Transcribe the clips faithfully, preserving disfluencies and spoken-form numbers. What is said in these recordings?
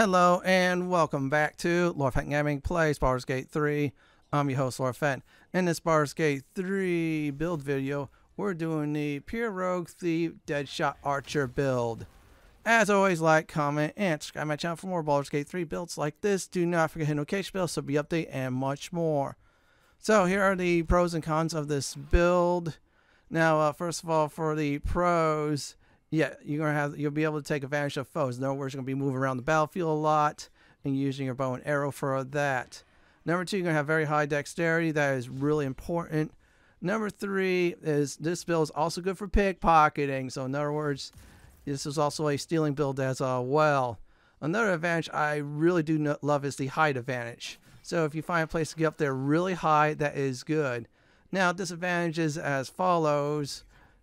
Hello and welcome back to Laura Fett Gaming Plays Baldur's Gate three. I'm your host Laura Fett. In this Baldur's Gate three build video, we're doing the Pure Rogue Thief Deadshot Archer build. As always, like, comment, and subscribe my channel for more Baldur's Gate three builds like this. Do not forget to hit notification bells so be update and much more. So here are the pros and cons of this build. Now, uh, first of all, for the pros. Yeah, you're gonna have you'll be able to take advantage of foes. In other words, you're gonna be moving around the battlefield a lot and using your bow and arrow for that. Number two, you're gonna have very high dexterity. That is really important. Number three is this build is also good for pickpocketing. So in other words, this is also a stealing build as uh, well. Another advantage I really do love is the height advantage. So if you find a place to get up there really high, that is good. Now disadvantages as follows.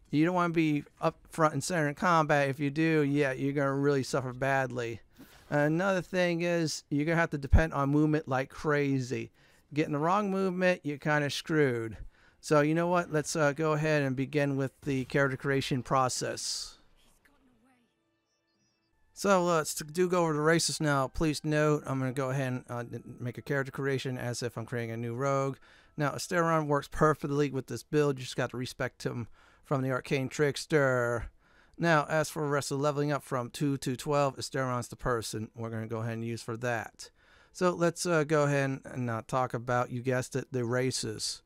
You don't want to be up front and center in combat. If you do, yeah, you're going to really suffer badly. Another thing is you're going to have to depend on movement like crazy. Getting the wrong movement, you're kind of screwed. So you know what? Let's uh, go ahead and begin with the character creation process. So let's do go over to races now. Please note, I'm going to go ahead and uh, make a character creation as if I'm creating a new rogue. Now, Astarion works perfectly with this build. You just got to respect him from the Arcane Trickster. Now, as for the rest of leveling up from two to twelve, Astarion's the person we're going to go ahead and use for that. So let's uh, go ahead and uh, talk about, you guessed it, the races.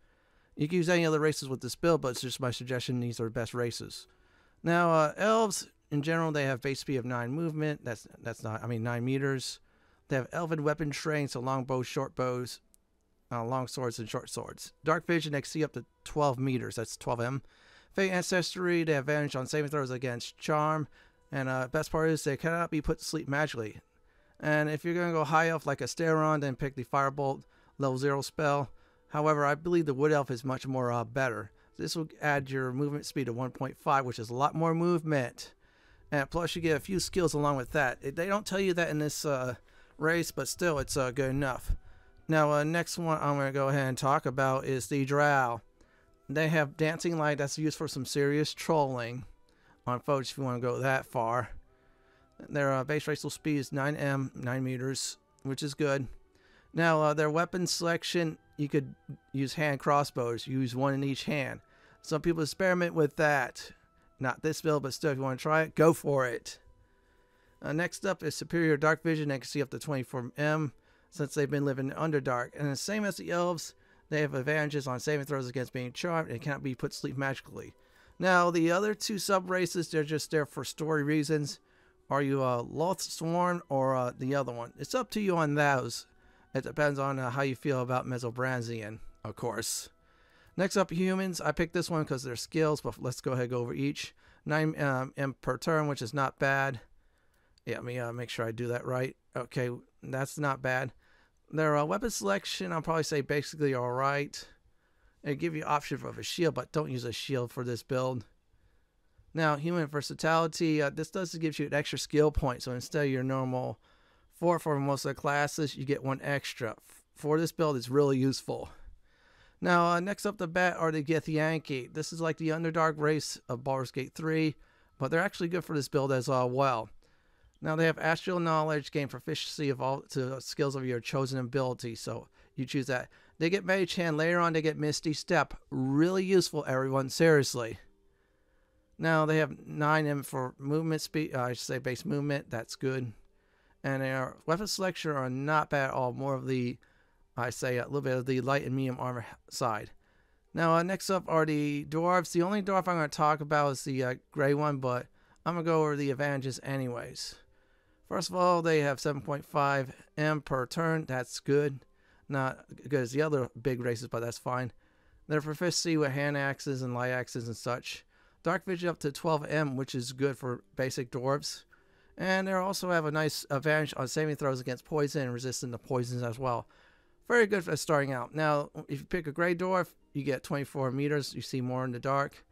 You can use any other races with this build, but it's just my suggestion. These are the best races. Now, uh, elves, in general, they have base speed of nine movement. That's, that's not, I mean, nine meters. They have elven weapon train, so long bows, short bows, uh, long swords, and short swords. Dark vision, they see up to twelve meters. That's twelve meters. Fate Ancestry, they have advantage on saving throws against Charm. And uh, best part is they cannot be put to sleep magically. And if you're going to go high elf like Astarion, then pick the Firebolt level zero spell. However, I believe the Wood Elf is much more uh, better. This will add your movement speed to one point five, which is a lot more movement. And plus you get a few skills along with that. They don't tell you that in this uh, race, but still it's uh, good enough. Now, uh, next one I'm going to go ahead and talk about is the Drow. They have Dancing Light, that's used for some serious trolling on folks if you want to go that far. Their uh, base racial speed is nine meters, nine meters, which is good. Now, uh, their weapon selection, you could use hand crossbows. You use one in each hand. Some people experiment with that. Not this build, but still, if you want to try it, go for it. Uh, next up is Superior Dark Vision. They can see up to twenty-four meters since they've been living in Underdark. And the same as the elves, they have advantages on saving throws against being charmed and cannot be put to sleep magically. Now, the other two sub-races, they're just there for story reasons. Are you a uh, Loth Sworn or uh, the other one? It's up to you on those. It depends on uh, how you feel about Mesobranzian, of course. Next up, humans. I picked this one because they're skills, but let's go ahead and go over each. Nine um, M per turn, which is not bad. Yeah, let me uh, make sure I do that right. Okay, that's not bad. Their uh, weapon selection, I'll probably say basically alright. They give you option for a shield, but don't use a shield for this build. Now, human versatility, uh, this does give you an extra skill point. So instead of your normal four for most of the classes, you get one extra. For this build, it's really useful. Now, uh, next up the bat are the Githyanki. This is like the Underdark race of Baldur's Gate three, but they're actually good for this build as uh, well. Now they have Astral Knowledge, gain proficiency of all to skills of your chosen ability, so you choose that. They get Mage Hand, later on they get Misty Step. Really useful, everyone, seriously. Now they have nine meters for movement speed, uh, I should say base movement, that's good. And their weapon selection are not bad at all, more of the, I say a little bit of the light and medium armor side. Now uh, next up are the Dwarves. The only Dwarf I'm going to talk about is the uh, gray one, but I'm going to go over the advantages anyways. First of all, they have seven point five meters per turn. That's good. Not good as the other big races, but that's fine. They're proficiency with hand axes and light axes and such. Dark Vision up to twelve meters, which is good for basic dwarves. And they also have a nice advantage on saving throws against poison and resisting to poisons as well. Very good for starting out. Now, if you pick a gray dwarf, you get twenty-four meters. You see more in the dark.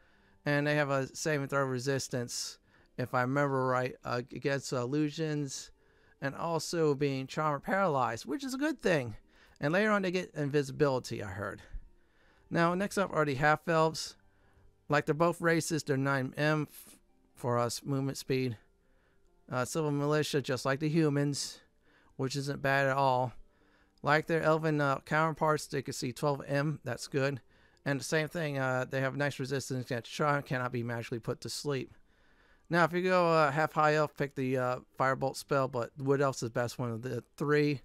And they have a saving throw resistance, if I remember right, uh, against uh, illusions and also being charmed or paralyzed, which is a good thing. And later on they get invisibility, I heard. Now next up are the half-elves. Like they're both races, they're nine meters for us movement speed. Uh, Civil Militia, just like the humans. which isn't bad at all. Like their elven uh, counterparts, they can see twelve M, that's good. And the same thing, uh, they have nice resistance against charm, cannot be magically put to sleep. Now, if you go uh, half high elf, pick the uh, Firebolt spell, but Wood Elf's the best one of the three.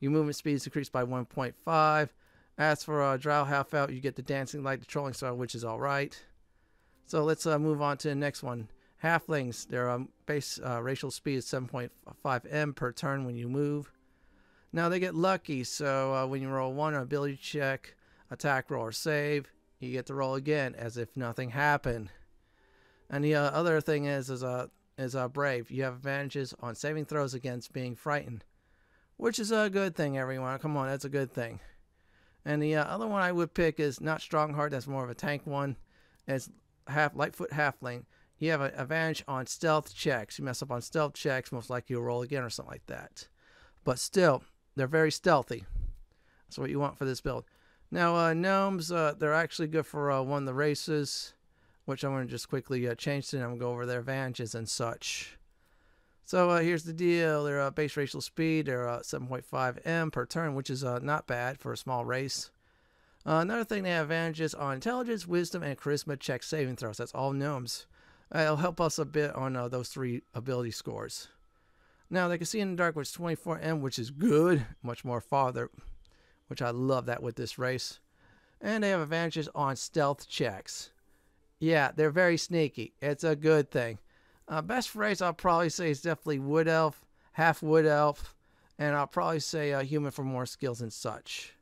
Your movement speed is increased by one point five. As for uh, Drow half elf, you get the Dancing Light, the Trolling Star, which is alright. So let's uh, move on to the next one. Halflings, their um, base uh, racial speed is seven point five M per turn when you move. Now they get lucky, so uh, when you roll one or ability check, attack roll or save, you get to roll again as if nothing happened. And the uh, other thing is is uh, is uh, brave. You have advantages on saving throws against being frightened, which is a good thing, everyone. Come on, that's a good thing. And the uh, other one I would pick is not Strongheart. That's more of a tank one. It's half Lightfoot Halfling. You have an advantage on stealth checks. You mess up on stealth checks, most likely you'll roll again or something like that. But still, they're very stealthy. That's what you want for this build. Now, uh, gnomes, uh, they're actually good for uh, one of the races, which I'm going to just quickly uh, change to, and I'm going to go over their advantages and such. So uh, here's the deal. Their uh, base racial speed, they're uh, seven point five M per turn, which is uh, not bad for a small race. Uh, another thing, they have advantages on intelligence, wisdom, and charisma check saving throws. That's all gnomes. Uh, it'll help us a bit on uh, those three ability scores. Now, they can see in the dark, which is twenty-four M, which is good. Much more farther, which I love that with this race. And they have advantages on stealth checks. Yeah, they're very sneaky. It's a good thing. Uh, best race, I'll probably say, is definitely Wood Elf, half Wood Elf, and I'll probably say uh, Human for more skills and such.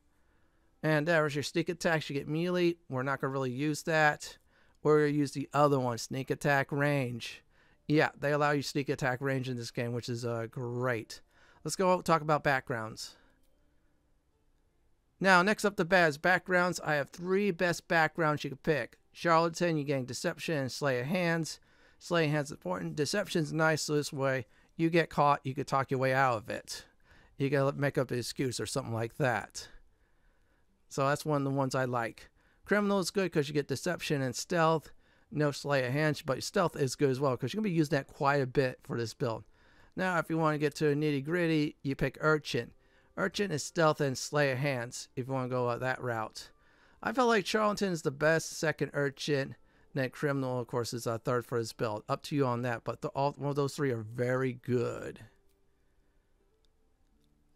And there is your sneak attacks. You get melee. We're not going to really use that. We're going to use the other one, sneak attack range. Yeah, they allow you sneak attack range in this game, which is uh, great. Let's go talk about backgrounds. Now, next up the bat is backgrounds. I have three best backgrounds you can pick. Charlatan, you gain Deception and Sleight of Hands. Sleight of Hands is important. Deception's nice, so this way you get caught, you can talk your way out of it. You got to make up an excuse or something like that. So that's one of the ones I like. Criminal is good because you get Deception and Stealth. No Sleight of Hand, but Stealth is good as well because you're going to be using that quite a bit for this build. Now, if you want to get to nitty gritty, you pick Urchin. Urchin is Stealth and Sleight of Hands if you want to go uh, that route. I felt like Charlatan is the best, second Urchin, then Criminal, of course, is uh, third for this build. Up to you on that, but the, all, one of those three are very good.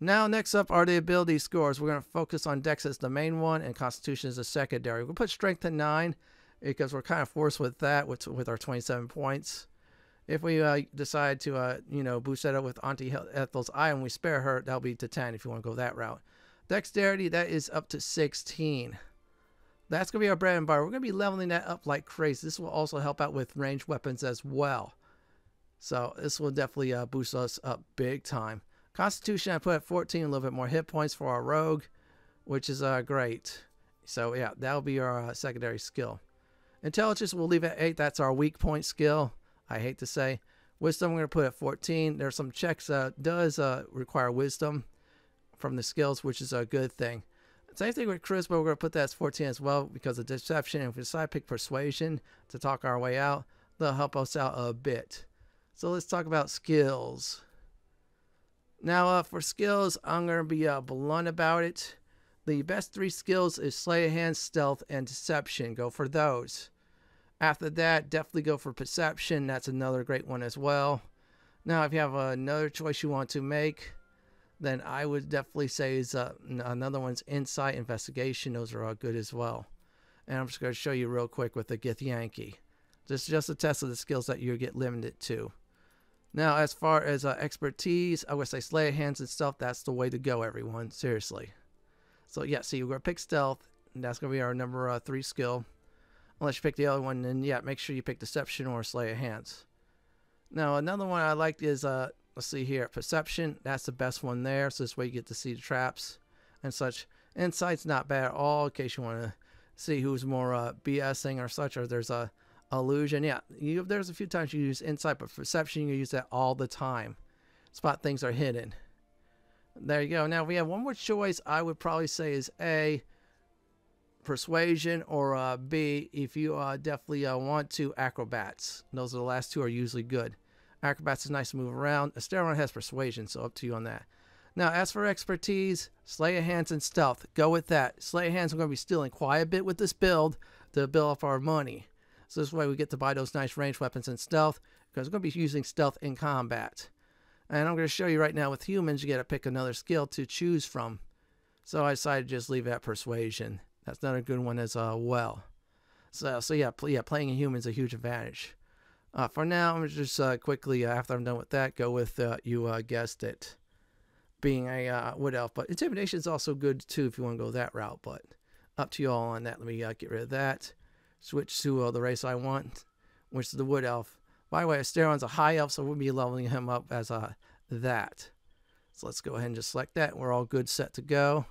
Now, next up are the ability scores. We're going to focus on Dex as the main one and Constitution as the secondary. We'll put Strength to nine because we're kind of forced with that with, with our twenty-seven points. If we uh, decide to, uh, you know, boost that up with Auntie Ethel's Eye and we spare her, that'll be to ten if you want to go that route. Dexterity, that is up to sixteen. That's going to be our bread and butter. We're going to be leveling that up like crazy. This will also help out with ranged weapons as well. So this will definitely uh, boost us up big time. Constitution, I put at fourteen, a little bit more hit points for our rogue, which is uh, great. So yeah, that'll be our uh, secondary skill. Intelligence, we'll leave at eight. That's our weak point skill, I hate to say. Wisdom, we're going to put at fourteen. There's some checks that uh, does uh, require wisdom from the skills, which is a good thing. Same thing with Charisma, we're going to put that as fourteen as well because of Deception. If we decide to pick Persuasion to talk our way out, they'll help us out a bit. So let's talk about skills. Now uh, for skills, I'm going to be uh, blunt about it. The best three skills is Sleight of Hand, Stealth, and Deception. Go for those. After that, definitely go for Perception. That's another great one as well. Now if you have another choice you want to make, then I would definitely say is uh, another one's Insight, Investigation. Those are all good as well. And I'm just going to show you real quick with the Githyanki. This is just a test of the skills that you get limited to. Now, as far as uh, expertise, I would say Sleight of Hands and Stealth. That's the way to go, everyone. Seriously. So, yeah, see, so we're going to pick Stealth, and that's going to be our number uh, three skill. Unless you pick the other one, then, yeah, make sure you pick Deception or Sleight of Hands. Now, another one I liked is... Uh, Let's see here. Perception, that's the best one there. So this way you get to see the traps and such. Insight's not bad at all in case you want to see who's more uh, BSing or such, or there's a illusion. Yeah, you, there's a few times you use Insight, but Perception, you use that all the time. Spot things are hidden. There you go. Now we have one more choice I would probably say is A, Persuasion, or uh, B, if you uh, definitely uh, want to, Acrobats. Those are the last two are usually good. Acrobats is nice to move around. Astarion has Persuasion, so up to you on that. Now, as for expertise, Slay of Hands and Stealth. Go with that. Slay of Hands, we're going to be stealing quite a bit with this build to build up our money. So this way we get to buy those nice ranged weapons and stealth, because we're going to be using stealth in combat. And I'm going to show you right now with humans, you got to pick another skill to choose from. So I decided to just leave it at persuasion. That's another good one as uh, well. So, so yeah, pl yeah, playing a human is a huge advantage. Uh, for now, I'm just uh, quickly, uh, after I'm done with that, go with, uh, you uh, guessed it, being a uh, wood elf. But intimidation is also good too if you want to go that route, but up to you all on that. Let me uh, get rid of that. Switch to uh, the race I want, which is the wood elf. By the way, Astarion's a high elf, so we'll be leveling him up as uh, that. So let's go ahead and just select that. We're all good, set to go.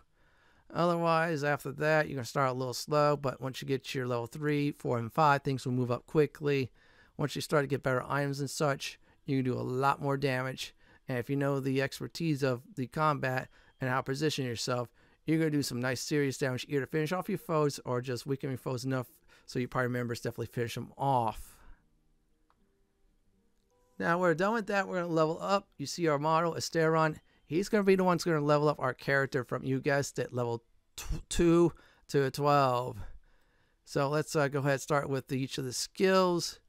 Otherwise, after that, you're going to start a little slow, but once you get to your level three, four, and five, things will move up quickly. Once you start to get better items and such, you can do a lot more damage. And if you know the expertise of the combat and how to position yourself, you're going to do some nice serious damage either to finish off your foes or just weaken your foes enough so your party members definitely finish them off. Now we're done with that. We're going to level up. You see our model, Astarion. He's going to be the one that's going to level up our character from, you guessed it, level two to twelve. So let's uh, go ahead and start with the, each of the skills.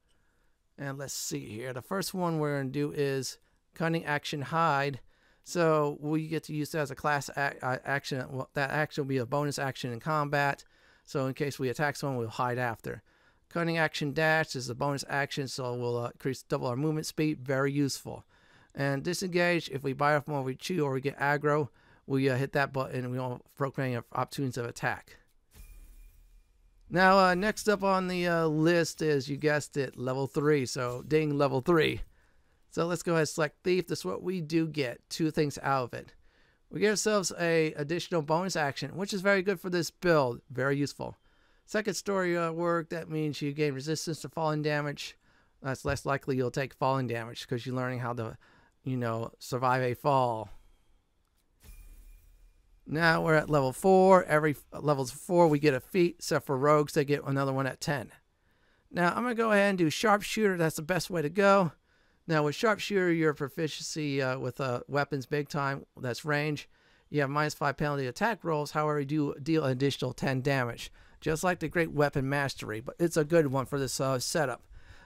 And let's see here. The first one we're going to do is Cunning Action Hide. So we get to use that as a class ac uh, action. Well, that action will be a bonus action in combat. So in case we attack someone, we'll hide after. Cunning Action Dash is a bonus action, so we'll uh, increase double our movement speed. Very useful. And disengage, if we buy off more, we chew or we get aggro, we uh, hit that button and we don't proclaim opportunities of attack. Now, uh, next up on the uh, list is, you guessed it, level three. So, ding, level three. So, let's go ahead and select Thief. That's what we do get. Two things out of it. We get ourselves a additional bonus action, which is very good for this build. Very useful. Second story uh, work, that means you gain resistance to falling damage. That's less likely you'll take falling damage because you're learning how to, you know, survive a fall. Now we're at level four. Every levels four we get a feat, except for rogues, they get another one at ten. Now I'm gonna go ahead and do Sharpshooter. That's the best way to go. Now with Sharpshooter, your proficiency uh, with uh, weapons big time, that's range. You have minus five penalty attack rolls, however you do deal an additional ten damage, just like the Great Weapon Mastery, but it's a good one for this uh, setup.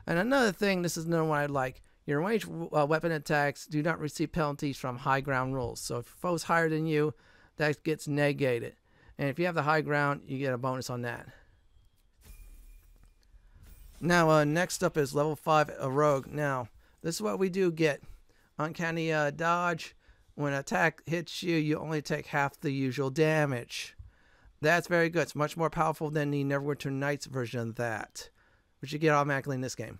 And another thing, this is another one I like. Your ranged uh, weapon attacks do not receive penalties from high ground rules. So if your foe's higher than you, that gets negated. And if you have the high ground, you get a bonus on that. Now, uh, next up is level five, a rogue. Now, this is what we do get. Uncanny uh, Dodge. When an attack hits you, you only take half the usual damage. That's very good. It's much more powerful than the Neverwinter Nights version of that, which you get automatically in this game.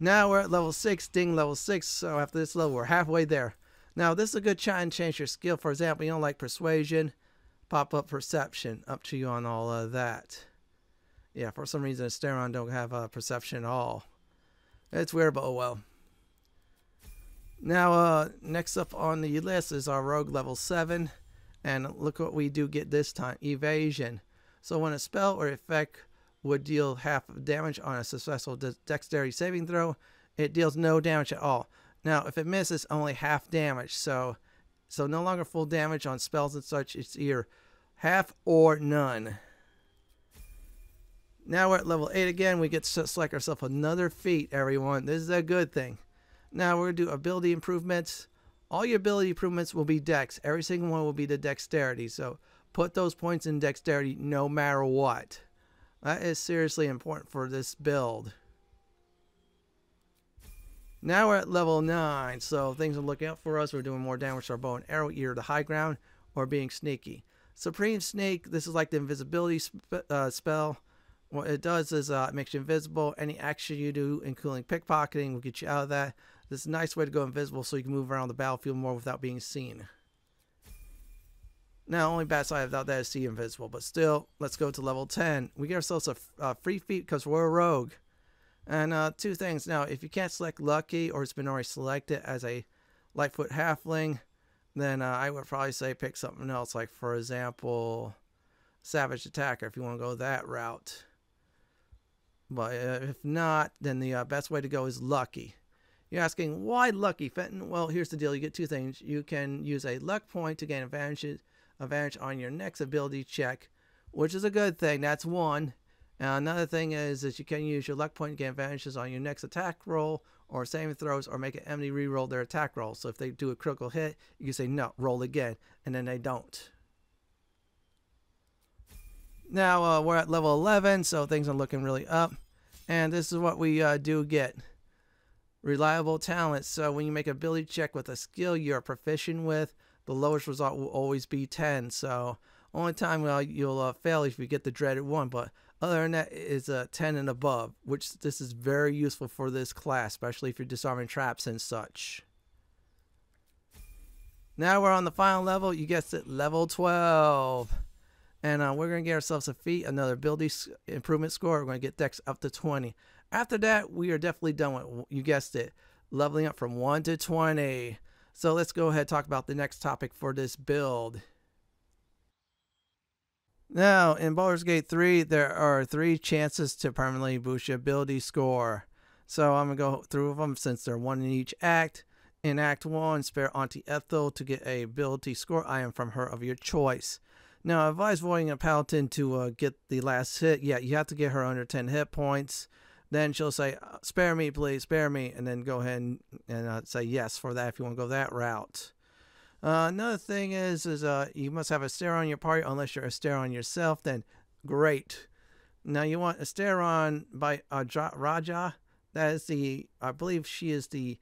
Now we're at level six, ding, level six. So after this level, we're halfway there. Now this is a good chance to change your skill. For example, you don't like persuasion, pop up perception. Up to you on all of that. Yeah, for some reason, Astarion don't have uh, perception at all. It's weird, but oh well. Now, uh, next up on the list is our rogue level seven, and look what we do get this time: Evasion. So when a spell or effect would deal half of damage on a successful de dexterity saving throw, it deals no damage at all. Now, if it misses, only half damage. So, so no longer full damage on spells and such. It's either half or none. Now we're at level eight again. We get to select ourselves another feat, everyone. This is a good thing. Now we're gonna do ability improvements. All your ability improvements will be dex. Every single one will be the dexterity. So put those points in dexterity no matter what. That is seriously important for this build. Now we're at level nine, so things are looking up for us. We're doing more damage to our bow and arrow, either the high ground or being sneaky. Supreme Sneak, this is like the invisibility sp uh, spell. What it does is uh, it makes you invisible. Any action you do, including pickpocketing, will get you out of that. This is a nice way to go invisible so you can move around the battlefield more without being seen. Now, only bad side about that is see invisible, but still, let's go to level ten. We get ourselves a uh, free feat because we're a rogue. And uh, two things. Now, if you can't select Lucky or it's been already selected as a Lightfoot Halfling, then uh, I would probably say pick something else, like, for example, Savage Attacker, if you want to go that route. But uh, if not, then the uh, best way to go is Lucky. You're asking, why Lucky, Fenton? Well, here's the deal. You get two things. You can use a luck point to gain advantage, advantage on your next ability check, which is a good thing. That's one. Now, another thing is that you can use your luck point to gain advantages on your next attack roll or saving throws, or make an enemy re-roll their attack roll. So if they do a critical hit, you can say, no, roll again, and then they don't. Now, uh, we're at level eleven, so things are looking really up. And this is what we uh, do get. Reliable Talent. So when you make an ability check with a skill you're proficient with, the lowest result will always be ten. So only time uh, you'll uh, fail if you get the dreaded one, but other than that is a uh, ten and above, which this is very useful for this class, especially if you're disarming traps and such. Now we're on the final level. You guessed it, level twelve. And uh, we're going to get ourselves a feat, another ability improvement score. We're going to get Dex up to twenty. After that, we are definitely done with, you guessed it, leveling up from one to twenty. So let's go ahead and talk about the next topic for this build. Now, in Baldur's Gate three, there are three chances to permanently boost your ability score. So I'm going to go through them since they're one in each act. In Act one, spare Auntie Ethel to get a ability score item from her of your choice. Now, I advise voiding a paladin to uh, get the last hit. Yeah, you have to get her under ten hit points. Then she'll say, spare me, please, spare me. And then go ahead and, and uh, say yes for that if you want to go that route. Uh, another thing is, is uh, you must have Astarion on your party. Unless you're Astarion yourself, then great. Now, you want Astarion by uh, Raja. That is the, I believe she is the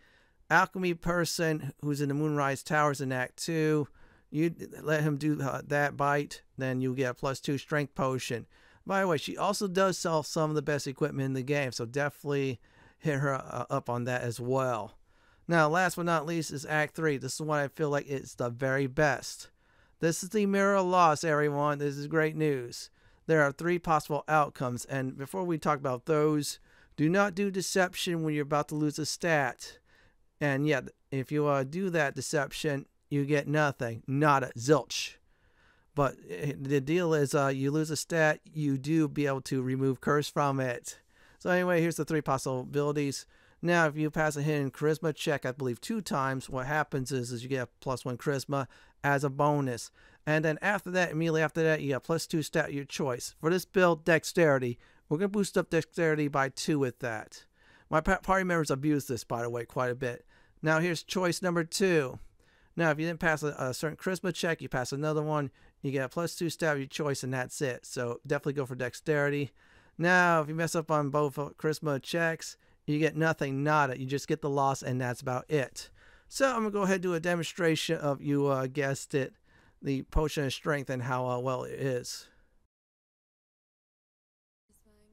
alchemy person who's in the Moonrise Towers in Act two. You let him do uh, that bite, then you'll get a plus two strength potion. By the way, she also does sell some of the best equipment in the game, so definitely hit her uh, up on that as well. Now, last but not least is Act three. This is what I feel like it's the very best. This is the Mirror of Loss, everyone. This is great news. There are three possible outcomes, and before we talk about those, do not do deception when you're about to lose a stat. And yeah, if you uh, do that deception, you get nothing, not a zilch. But the deal is uh, you lose a stat, you do be able to remove curse from it. So anyway, here's the three possibilities. Now, if you pass a hidden charisma check, I believe two times, what happens is, is you get a plus one charisma as a bonus. And then after that, immediately after that, you get plus two stat your choice. For this build, dexterity. We're going to boost up dexterity by two with that. My party members abuse this, by the way, quite a bit. Now, here's choice number two. Now, if you didn't pass a, a certain charisma check, you pass another one, you get a plus two stab of your choice, and that's it. So definitely go for dexterity. Now, if you mess up on both charisma checks, you get nothing, nada. You just get the loss, and that's about it. So I'm going to go ahead and do a demonstration of, you uh, guessed it, the potion of strength and how uh, well it is.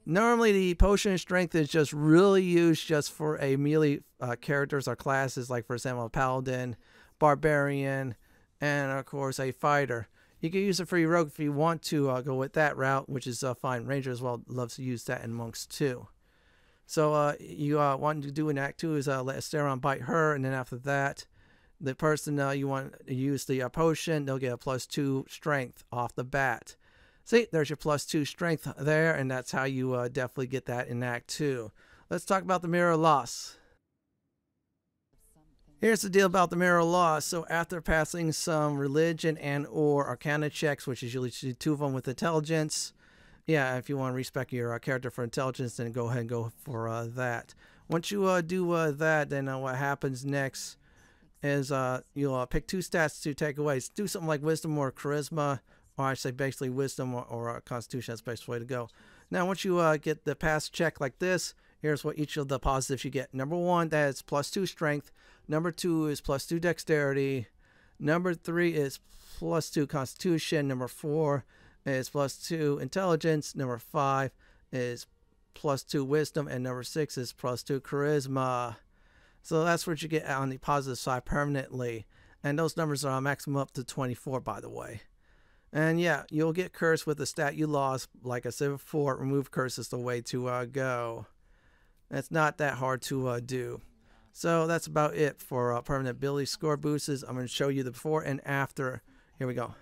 Normally, the potion of strength is just really used just for a melee uh, characters or classes, like for example, a paladin, barbarian, and of course a fighter. You can use it for your rogue if you want to uh, go with that route, which is uh, fine. Ranger as well loves to use that, and monks too. So uh, you uh, want to do in Act two is uh, let Astarion bite her, and then after that, the person uh, you want to use the uh, potion, they'll get a plus two strength off the bat. See, there's your plus two strength there, and that's how you uh, definitely get that in Act two. Let's talk about the Mirror of Loss. Here's the deal about the Mirror of Law. So after passing some religion and or arcana checks, which is usually two of them with intelligence. Yeah, if you want to respec your uh, character for intelligence, then go ahead and go for uh, that. Once you uh, do uh, that, then uh, what happens next is uh, you'll uh, pick two stats to take away. Do something like wisdom or charisma, or I say basically wisdom or, or uh, constitution. That's the best way to go. Now, once you uh, get the pass check like this, here's what each of the positives you get. Number one, that is plus two strength. Number two is plus two dexterity. Number three is plus two constitution. Number four is plus two intelligence. Number five is plus two wisdom. And number six is plus two charisma. So that's what you get on the positive side permanently. And those numbers are maximum up to twenty-four, by the way. And yeah, you'll get cursed with the stat you lost. Like I said before, remove curse is the way to uh, go. It's not that hard to uh, do. So that's about it for uh, permanent ability score boosts. I'm going to show you the before and after. Here we go.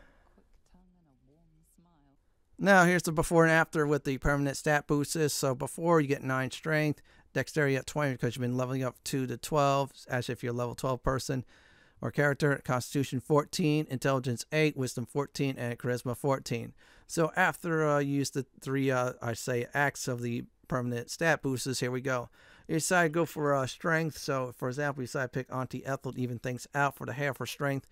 Now here's the before and after with the permanent stat boosts. So before, you get nine strength. Dexterity at twenty because you've been leveling up two to twelve, as if you're a level twelve person or character. Constitution fourteen, Intelligence eight, Wisdom fourteen, and Charisma fourteen. So after uh, you use the three, uh, I say, acts of the permanent stat boosters, here we go. You decide to go for uh, strength. So, for example, you decide to pick Auntie Ethel to even things out for the hair for strength.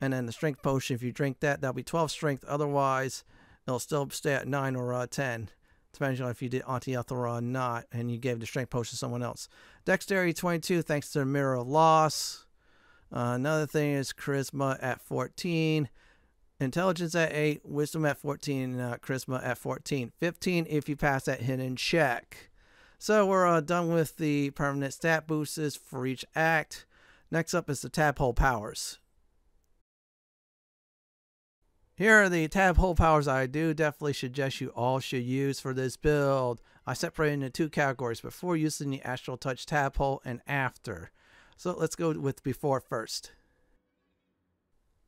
And then the strength potion, if you drink that, that'll be twelve strength. Otherwise, it'll still stay at nine or uh, ten. Depending on if you did Auntie Ethel or not, and you gave the strength potion to someone else. Dexterity twenty-two, thanks to the Mirror of Loss. Uh, another thing is Charisma at fourteen, Intelligence at eight, Wisdom at fourteen, uh, Charisma at fourteen. fifteen if you pass that hidden check. So we're uh, done with the permanent stat boosts for each act. Next up is the Tadpole Powers. Here are the Tadpole Powers I do definitely suggest you all should use for this build. I separated into two categories: before using the Astral Touch Tadpole and after. So let's go with before first.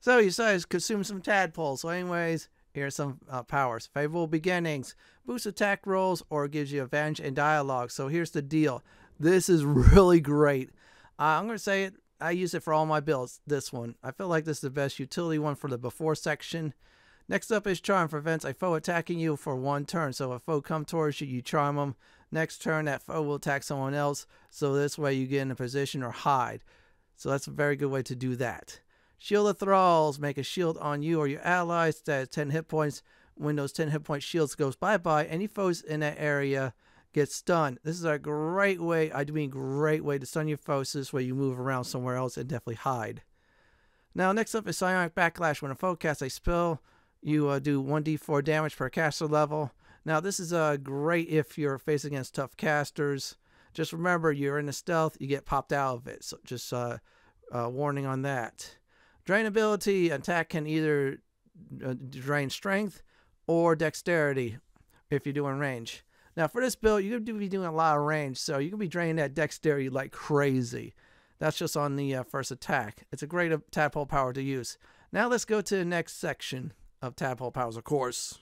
So you guys consume some tadpoles. So anyways, here's some uh, powers. Favorable Beginnings. Boosts attack rolls or gives you advantage in dialogue. So here's the deal. This is really great. Uh, I'm going to say it. I use it for all my builds. This one, I feel like this is the best utility one for the before section. Next up is Charm. Prevents a foe attacking you for one turn. So if a foe comes towards you, you charm them. Next turn, that foe will attack someone else. So this way you get in a position or hide. So that's a very good way to do that. Shield of Thralls. Make a shield on you or your allies that has ten hit points. When those ten hit point shields goes bye-bye, any foes in that area get stunned. This is a great way, I do mean great way to stun your foes. This way you move around somewhere else and definitely hide. Now next up is Psionic Backlash. When a foe casts a spell, you uh, do one d four damage per caster level. Now this is uh, great if you're facing against tough casters. Just remember, you're in a stealth, you get popped out of it. So just uh, uh, warning on that. Drain ability. Attack can either uh, drain strength or dexterity if you're doing range. Now for this build, you're going to be doing a lot of range, so you're going to be draining that dexterity like crazy. That's just on the uh, first attack. It's a great uh, tadpole power to use. Now let's go to the next section of tadpole powers, of course.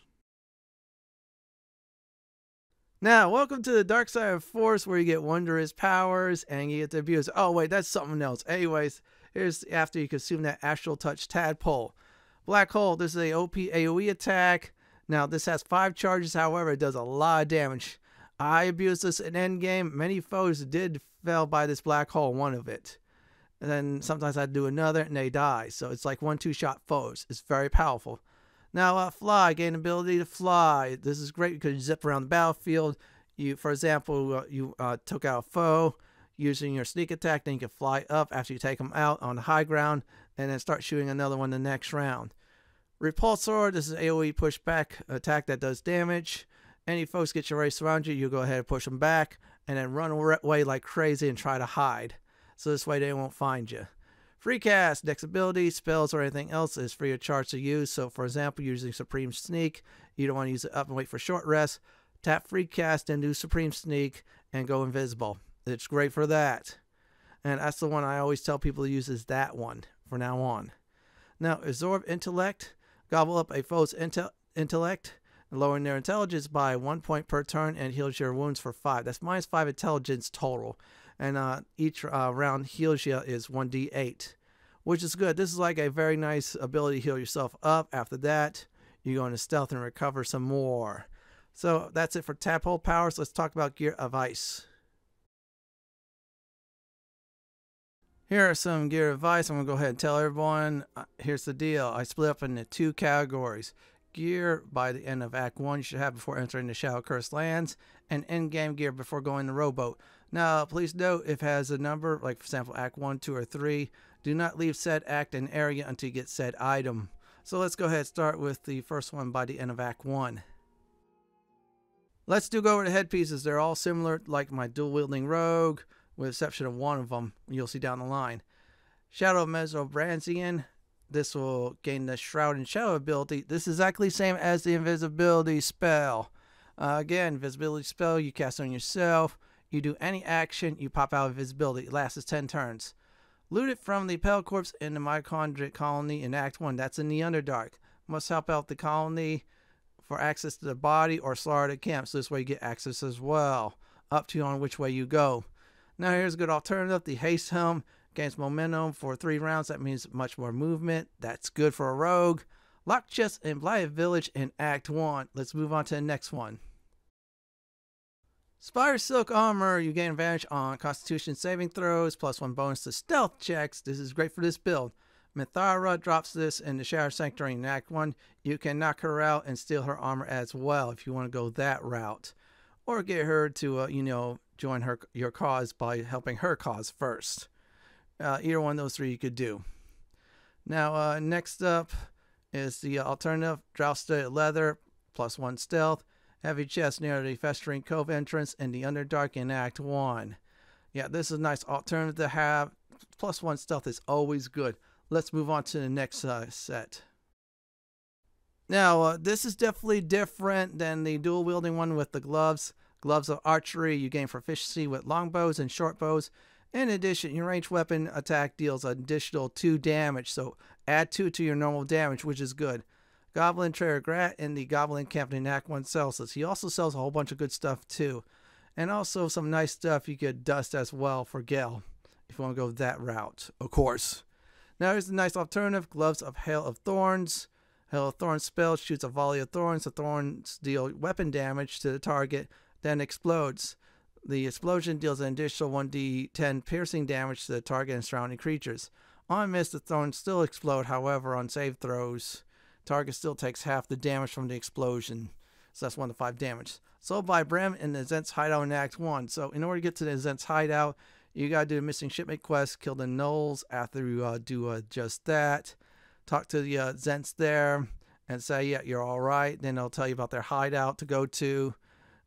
Now, welcome to the dark side of force, where you get wondrous powers and you get to abuse. Oh wait, that's something else. Anyways, here's after you consume that Astral Touch Tadpole. Black Hole, this is a O P AoE attack. Now this has five charges, however, it does a lot of damage. I abused this in endgame. Many foes did fell by this black hole, one of it. And then sometimes I do another and they die. So it's like one two shot foes. It's very powerful. Now uh, Fly, gain ability to fly. This is great because you zip around the battlefield. You, for example, uh, you uh, took out a foe using your sneak attack, then you can fly up after you take them out on the high ground and then start shooting another one the next round. Repulsor, this is AoE pushback attack that does damage. Any folks get your race around you, you go ahead and push them back and then run away like crazy and try to hide. So this way they won't find you. Free cast, next ability, spells or anything else is free of charge to use. So for example, using Supreme Sneak, you don't want to use it up and wait for short rest. Tap free cast and do Supreme Sneak and go invisible. It's great for that. And that's the one I always tell people to use, is that one for now on. Now, Absorb Intellect. Gobble up a foe's inte intellect, lowering their intelligence by one point per turn, and heals your wounds for five. That's minus five intelligence total. And uh, each uh, round heals you is one d eight, which is good. This is like a very nice ability to heal yourself up. After that, you go into stealth and recover some more. So that's it for tadpole powers. Let's talk about Gear of Ice. Here are some gear advice. I'm going to go ahead and tell everyone. Uh, here's the deal. I split up into two categories. Gear by the end of Act one you should have before entering the Shadow Cursed Lands, and in-game gear before going to rowboat. Now, please note, if it has a number, like for example Act one, two, or three, do not leave said act and area until you get said item. So let's go ahead and start with the first one by the end of Act one. Let's do go over the headpieces. They're all similar, like my dual-wielding rogue, with the exception of one of them, you'll see down the line. Shadow of Mezobranzian. This will gain the Shroud and Shadow ability. This is exactly the same as the invisibility spell. Uh, again, invisibility spell, you cast on yourself. You do any action, you pop out of invisibility. It lasts ten turns. Loot it from the Pale Corpse in the Myconid Colony in Act one. That's in the Underdark. Must help out the colony for access to the body or slaughter the camp. So this way you get access as well. up to you on which way you go. Now here's a good alternative. The Haste Helm gains momentum for three rounds. That means much more movement. That's good for a rogue. Lock chests in Blighted Village in Act one. Let's move on to the next one. Spire Silk Armor. You gain advantage on Constitution saving throws, plus one bonus to stealth checks. This is great for this build. Mithara drops this in the Shadow Sanctuary in Act one. You can knock her out and steal her armor as well if you want to go that route. Or get her to, uh, you know, join her your cause by helping her cause first. Uh, either one of those three you could do. Now, uh, next up is the alternative. Drow-studded Leather, plus one stealth. Heavy chest near the Festering Cove entrance in the Underdark in Act one. Yeah, this is a nice alternative to have. Plus one stealth is always good. Let's move on to the next uh, set. Now, uh, this is definitely different than the dual wielding one with the gloves. Gloves of Archery, you gain proficiency with longbows and short bows. In addition, your ranged weapon attack deals an additional two damage, so add two to your normal damage, which is good. Goblin Trader Grat in the Goblin Company in Act one sells this. He also sells a whole bunch of good stuff too. And also some nice stuff you could dust as well for Gale, if you want to go that route, of course. Now here's the nice alternative, Gloves of Hail of Thorns. Hail of Thorns spell shoots a volley of thorns. The thorns deal weapon damage to the target, then explodes. The explosion deals an additional one d ten piercing damage to the target and surrounding creatures. On miss, the thorns still explode. However, on save throws, target still takes half the damage from the explosion. So that's one to five damage. Sold by Brim in the Zhents Hideout in Act one. So in order to get to the Zhents Hideout, you gotta do the missing shipment quest, kill the gnolls. After you uh, do uh, just that, talk to the uh, Zhents there and say, yeah, you're all right. Then they'll tell you about their hideout to go to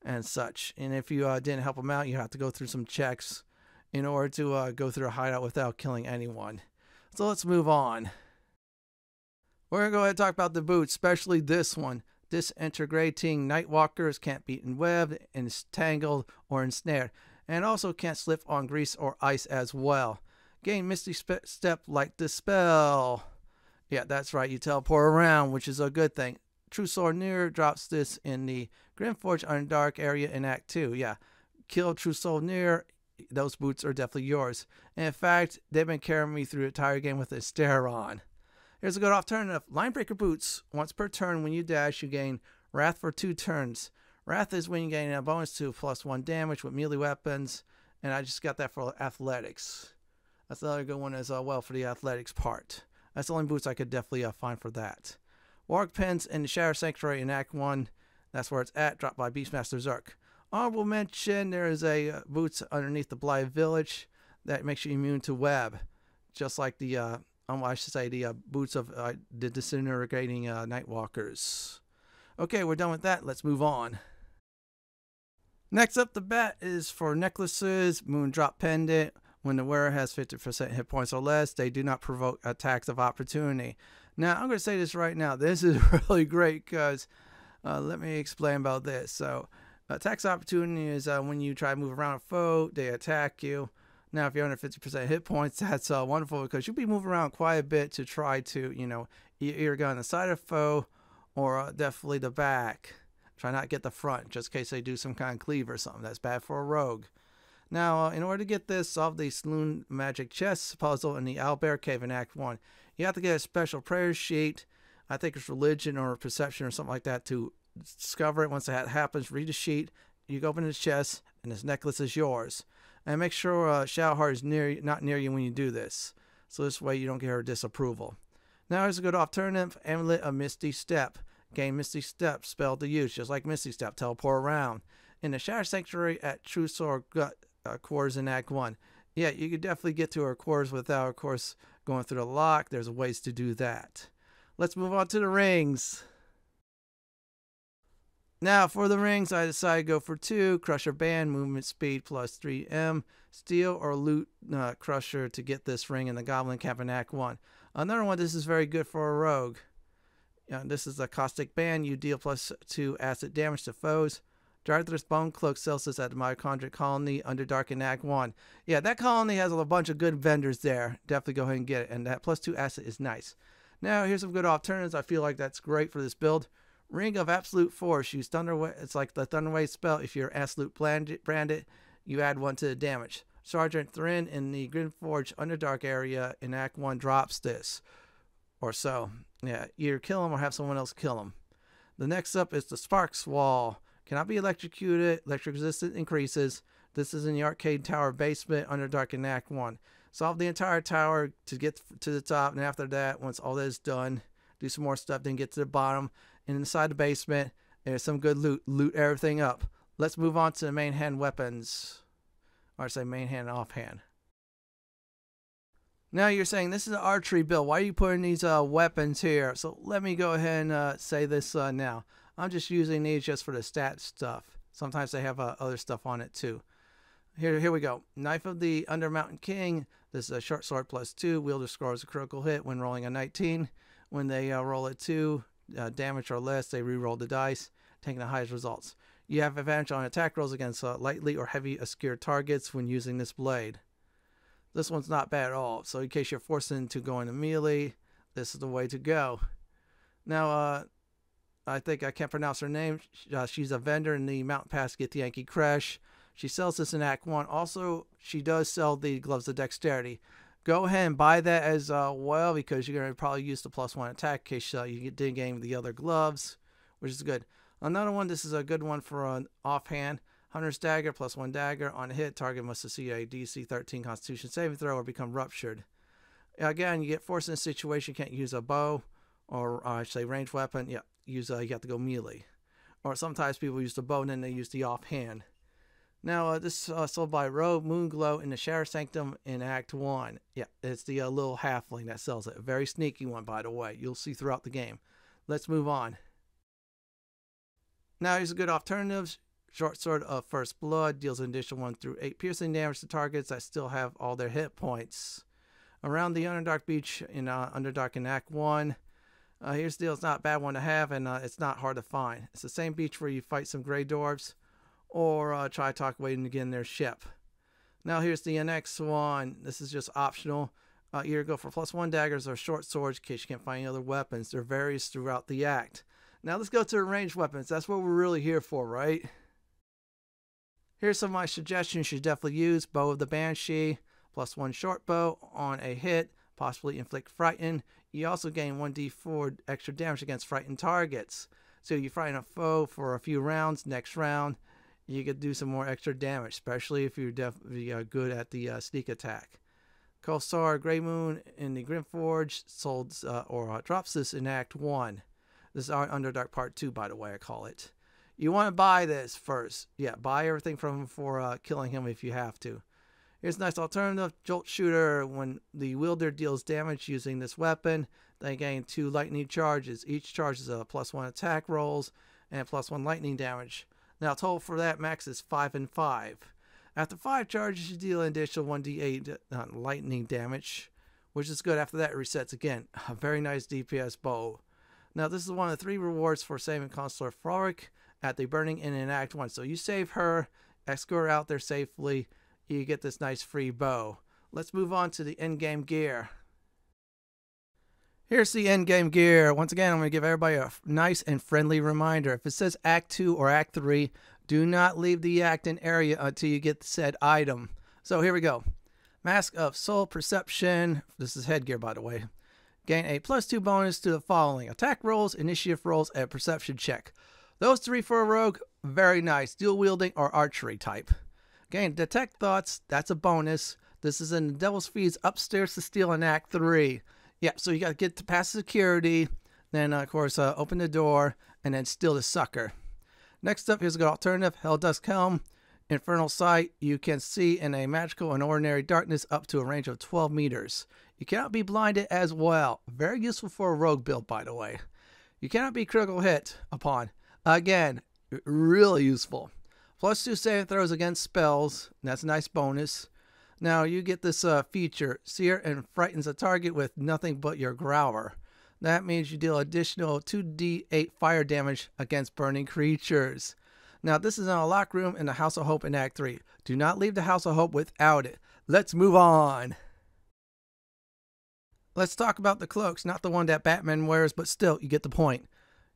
and such. And if you uh, didn't help them out, you have to go through some checks in order to uh, go through a hideout without killing anyone. So let's move on. We're going to go ahead and talk about the boots, especially this one. Disintegrating Nightwalkers can't be enwebbed, entangled, or ensnared, and also can't slip on grease or ice as well. Gain Misty Step like the spell. Yeah, that's right, you teleport around, which is a good thing. True Soul Nere drops this in the Grimforge Underdark area in Act two. Yeah, kill True Soul Nere. Those boots are definitely yours. And in fact, they've been carrying me through the entire game with Astarion. Here's a good alternative. Linebreaker Boots. Once per turn when you dash, you gain Wrath for two turns. Wrath is when you gain a bonus to plus one damage with melee weapons. And I just got that for athletics. That's another good one as uh, well for the athletics part. That's the only boots I could definitely uh, find for that. Warg Pens in the Shadow Sanctuary in Act one. That's where it's at. Dropped by Beastmaster Zerk. Honorable mention, there is a uh, boots underneath the Blighted Village that makes you immune to web. Just like the, uh, um, I should say, the uh, boots of uh, the disintegrating uh, Nightwalkers. Okay, we're done with that. Let's move on. Next up the bat is for necklaces. Moondrop Pendant. When the wearer has fifty percent hit points or less, they do not provoke attacks of opportunity. Now, I'm going to say this right now. This is really great because uh, let me explain about this. So, attacks of opportunity is uh, when you try to move around a foe, they attack you. Now, if you're under fifty percent hit points, that's uh, wonderful because you'll be moving around quite a bit to try to, you know, either go on the side of the foe or uh, definitely the back. Try not to get the front just in case they do some kind of cleave or something. That's bad for a rogue. Now, uh, in order to get this, solve the Saloon Magic Chess puzzle in the Owlbear Cave in Act one. You have to get a special prayer sheet. I think it's religion or perception or something like that to discover it. Once that happens, read the sheet. You go open the chest, and this necklace is yours. And make sure uh, Shadowheart is near, not near you when you do this. So this way you don't get her disapproval. Now here's a good alternative, Amulet of Misty Step. Gain Misty Step, spell to use, just like Misty Step, teleport around. In the Shadow Sanctuary at True Soul Gut. Uh, quarters in Act one. Yeah, you could definitely get to our quarters without, of course, going through the lock. There's ways to do that. Let's move on to the rings. Now, for the rings, I decided to go for two. Crusher Band, movement speed plus three M. Steal or loot uh, Crusher to get this ring in the Goblin Camp in Act one. Another one, this is very good for a rogue. Uh, this is the Caustic Band. You deal plus two acid damage to foes. Darthrus Bone Cloak sells this at the Myconid Colony, Underdark in Act one. Yeah, that colony has a bunch of good vendors there. Definitely go ahead and get it. And that plus two asset is nice. Now, here's some good alternatives. I feel like that's great for this build. Ring of Absolute Force. Use Thunderwave. It's like the Thunderwave spell. If you're Absolute Branded, you add one to the damage. Sergeant Thren in the Grimforge Underdark area in Act one drops this. Or so. Yeah, either kill him or have someone else kill him. The next up is the Sparks Wall. Cannot be electrocuted. Electric resistance increases. This is in the Arcade Tower basement, Underdark in Act one. Solve the entire tower to get to the top, and after that, once all that is done, do some more stuff, then get to the bottom. And inside the basement, there's some good loot. Loot everything up. Let's move on to the main hand weapons. Or say main hand and offhand. Now you're saying, this is an archery build. Why are you putting these uh, weapons here? So let me go ahead and uh, say this uh, now. I'm just using these just for the stat stuff. Sometimes they have uh, other stuff on it too. Here, here we go. Knife of the Undermountain King. This is a short sword plus two. Wielder scores a critical hit when rolling a nineteen. When they uh, roll a two, uh, damage or less, they re-roll the dice, taking the highest results. You have advantage on attack rolls against uh, lightly or heavy obscure targets when using this blade. This one's not bad at all. So in case you're forced into going to melee, this is the way to go. Now, uh, I think I can't pronounce her name. Uh, she's a vendor in the Mountain Pass Githyanki Crash. She sells this in Act one. Also, she does sell the Gloves of Dexterity. Go ahead and buy that as uh, well, because you're going to probably use the plus one attack in case uh, you did gain the other gloves, which is good. Another one, this is a good one for an offhand. Hunter's Dagger, plus one dagger. On a hit, target must succeed a D C thirteen Constitution saving throw or become ruptured. Again, you get forced in a situation, you can't use a bow or uh, I should say ranged weapon. Yeah, use uh, you have to go melee. Or sometimes people use the bow and then they use the offhand. Now, uh, this is uh, sold by Rogue Moonglow in the Shadow Sanctum in Act one. Yeah, it's the uh, little halfling that sells it. A very sneaky one, by the way. You'll see throughout the game. Let's move on. Now, here's a good alternative. Short Sword of First Blood deals an additional one through eight piercing damage to targets that still have all their hit points. Around the Underdark Beach in uh, Underdark in Act one. Uh, here's the deal. It's not a bad one to have, and uh, it's not hard to find. It's the same beach where you fight some Grey Dwarves. Or uh, try talk waiting to get in their ship. Now here's the next one. This is just optional. Uh, either go for plus one daggers or short swords in case you can't find any other weapons. There varies throughout the act. Now let's go to the ranged weapons. That's what we're really here for, right? Here's some of my suggestions you should definitely use. Bow of the Banshee, plus one short bow on a hit, possibly inflict frighten. You also gain one D four extra damage against frightened targets. So you frighten a foe for a few rounds. Next round, you could do some more extra damage, especially if you're definitely uh, good at the uh, sneak attack. Kosar Grey Moon in the Grimforge sold uh, or uh, drops this in Act one. This is our Underdark Part two, by the way, I call it. You want to buy this first. Yeah, buy everything from him for uh, killing him if you have to. Here's a nice alternative. Jolt Shooter. When the wielder deals damage using this weapon, they gain two lightning charges. Each charge is a plus one attack rolls and plus one lightning damage. Now, total for that max is five and five. After five charges, you deal an additional one D eight uh, lightning damage, which is good. After that, it resets again. A very nice D P S bow. Now, this is one of the three rewards for saving Consular Frolic at the Burning Inn in Act one. So you save her, escort her out there safely. You get this nice free bow. Let's move on to the endgame gear. Here's the endgame gear. Once again, I'm going to give everybody a nice and friendly reminder. If it says Act two or Act three, do not leave the act and area until you get said item. So here we go. Mask of Soul Perception. This is headgear, by the way. Gain a plus two bonus to the following. Attack rolls, initiative rolls, and perception check. Those three for a rogue, very nice. Dual wielding or archery type. Gain Detect Thoughts. That's a bonus. This is in the Devil's Feeds Upstairs to Steal in Act three. Yeah, so you got to get to past security, then, uh, of course, uh, open the door, and then steal the sucker. Next up, here's a good alternative, Helldusk Helm. Infernal Sight, you can see in a magical and ordinary darkness up to a range of twelve meters. You cannot be blinded as well. Very useful for a rogue build, by the way. You cannot be critical hit upon. Again, really useful. Plus two save throws against spells. That's a nice bonus. Now, you get this uh, feature, Seer and frightens a target with nothing but your Growler. That means you deal additional two D eight fire damage against burning creatures. Now, this is in a lock room in the House of Hope in Act three. Do not leave the House of Hope without it. Let's move on. Let's talk about the cloaks, not the one that Batman wears, but still, you get the point.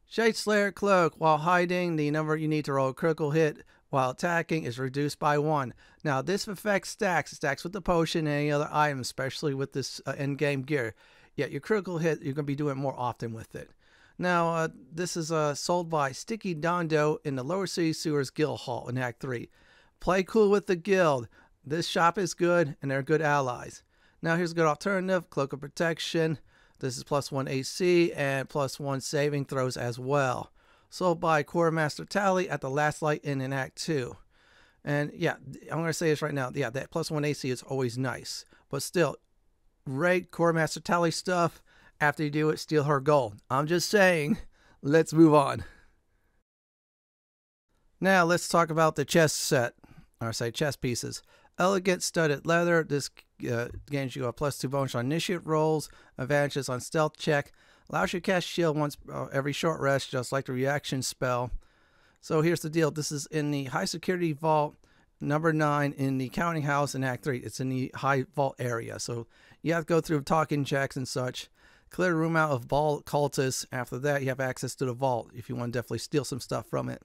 Shade Slayer Cloak. While hiding, the number you need to roll a critical hit while attacking is reduced by one. Now, this effect stacks. It stacks with the potion and any other item, especially with this uh, end-game gear. Yet your critical hit, you're going to be doing more often with it. Now, uh, this is uh, sold by Sticky Dondo in the Lower City Sewers Guild Hall in Act three. Play cool with the guild. This shop is good, and they're good allies. Now, here's a good alternative, Cloak of Protection. This is plus one A C and plus one saving throws as well. Sold by Quartermaster Talli at the Last Light Inn in Act two. And yeah, I'm going to say this right now. Yeah, that plus one A C is always nice. But still, rate Quartermaster Talli stuff. After you do it, steal her gold. I'm just saying, let's move on. Now, let's talk about the chess set, or say chess pieces. Elegant studded leather. This uh, gains you a plus two bonus on initiate rolls, advantages on stealth check, allows you to cast shield once uh, every short rest, just like the reaction spell. So here's the deal. This is in the high security vault, number nine in the counting house in Act three. It's in the high vault area. So you have to go through talking checks and such. Clear a room out of ball cultists. After that, you have access to the vault if you want to definitely steal some stuff from it.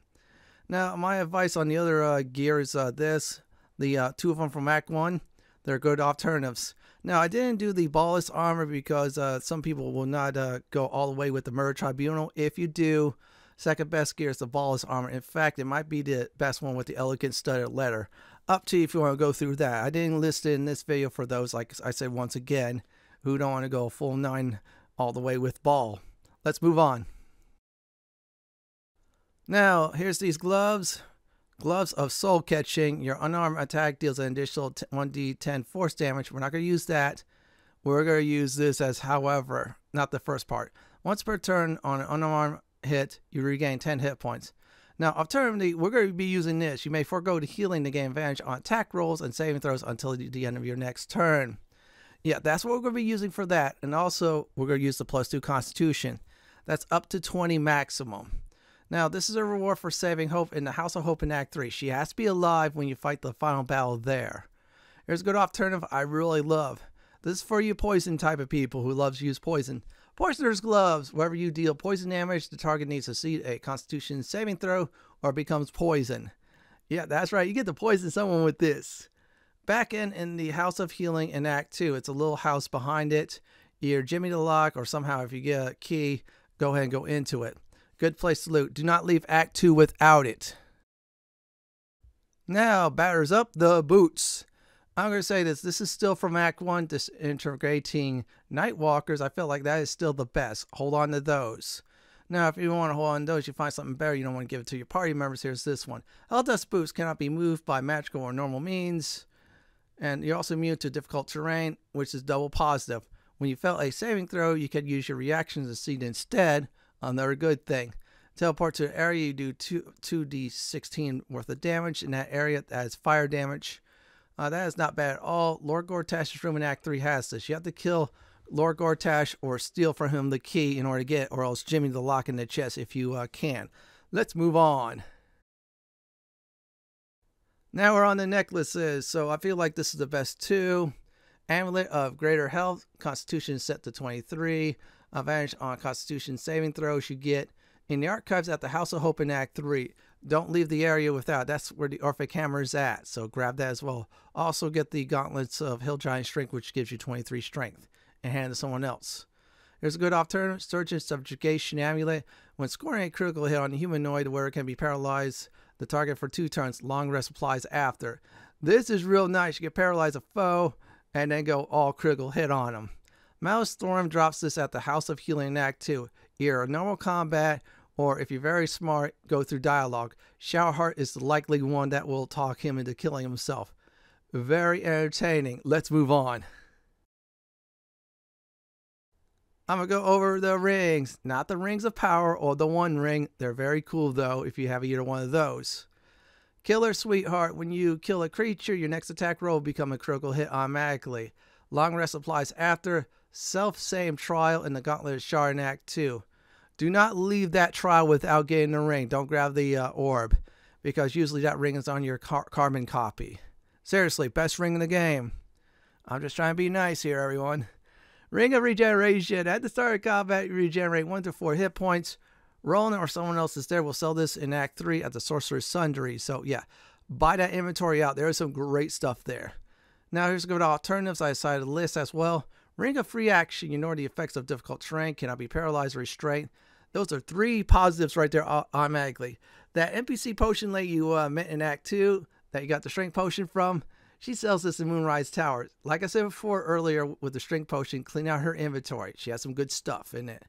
Now, my advice on the other uh, gear is uh, this. The uh, two of them from Act one. They're good alternatives. Now, I didn't do the ballless armor because uh, some people will not uh, go all the way with the murder tribunal. If you do, second best gear is the ballless armor. In fact, it might be the best one with the elegant studded leather. Up to you if you want to go through that. I didn't list it in this video for those, like I said once again, who don't want to go full nine all the way with ball. Let's move on. Now, here's these gloves. Gloves of Soul Catching. Your unarmed attack deals an additional one D ten force damage. We're not going to use that. We're going to use this as however, not the first part. Once per turn on an unarmed hit, you regain ten hit points. Now, alternatively, we're going to be using this. You may forego the healing to gain advantage on attack rolls and saving throws until the end of your next turn. Yeah, that's what we're going to be using for that. And also, we're going to use the plus two Constitution. That's up to twenty maximum. Now, this is a reward for saving Hope in the House of Hope in Act three. She has to be alive when you fight the final battle there. Here's a good alternative I really love. This is for you poison type of people who loves to use poison. Poisoner's Gloves. Wherever you deal poison damage, the target needs to succeed a Constitution saving throw or becomes poison. Yeah, that's right. You get to poison someone with this. Back in, in the House of Healing in Act two. It's a little house behind it. Either jimmy the lock or somehow if you get a key, go ahead and go into it. Good place to loot. Do not leave Act two without it. Now, batters up the boots. I'm going to say this. This is still from Act one, disintegrating Nightwalkers. I feel like that is still the best. Hold on to those. Now, if you want to hold on to those, you find something better. You don't want to give it to your party members. Here's this one. Helldust boots cannot be moved by magical or normal means. And you're also immune to difficult terrain, which is double positive. When you fail a saving throw, you can use your reactions to succeed instead. Another good thing. Teleport to an area, you do two D sixteen worth of damage in that area. That is fire damage. Uh, that is not bad at all. Lord Gortash's room in Act three has this. You have to kill Lord Gortash or steal from him the key in order to get it, or else jimmy the lock in the chest if you uh, can. Let's move on. Now we're on the necklaces, so I feel like this is the best two. Amulet of Greater Health, Constitution set to twenty-three. Advantage on Constitution saving throws you get in the archives at the House of Hope in Act three. Don't leave the area without. That's where the Orphic Hammer is at, so grab that as well. Also get the Gauntlets of Hill Giant Strength, which gives you twenty-three strength, and hand it to someone else. There's a good alternative, Surgeon's Subjugation Amulet. When scoring a critical hit on a humanoid where it can be paralyzed, the target for two turns, long rest applies after. This is real nice. You can paralyze a foe and then go all critical hit on them. Malice Thorn drops this at the House of Healing in Act two. Either normal combat, or if you're very smart, go through dialogue. Shadowheart is the likely one that will talk him into killing himself. Very entertaining. Let's move on. I'm going to go over the rings. Not the rings of power or the one ring. They're very cool though if you have either one of those. Killer Sweetheart. When you kill a creature, your next attack roll will become a critical hit automatically. Long rest applies after. Self-same trial in the Gauntlet of Shar in Act two. Do not leave that trial without getting the ring. Don't grab the uh, orb, because usually that ring is on your car carbon copy. Seriously, best ring in the game. I'm just trying to be nice here, everyone. Ring of Regeneration. At the start of combat, you regenerate one to four hit points. Rowan or someone else is there will sell this in Act three at the Sorcerer's Sundry. So yeah, buy that inventory out. There is some great stuff there. Now here's a good alternatives I decided to list as well. Ring of Free Action, you know the effects of difficult terrain, cannot be paralyzed or restrained. Those are three positives right there automatically. That N P C potion lady you uh, met in Act two that you got the strength potion from, she sells this in Moonrise Towers. Like I said before earlier with the strength potion, clean out her inventory. She has some good stuff in it.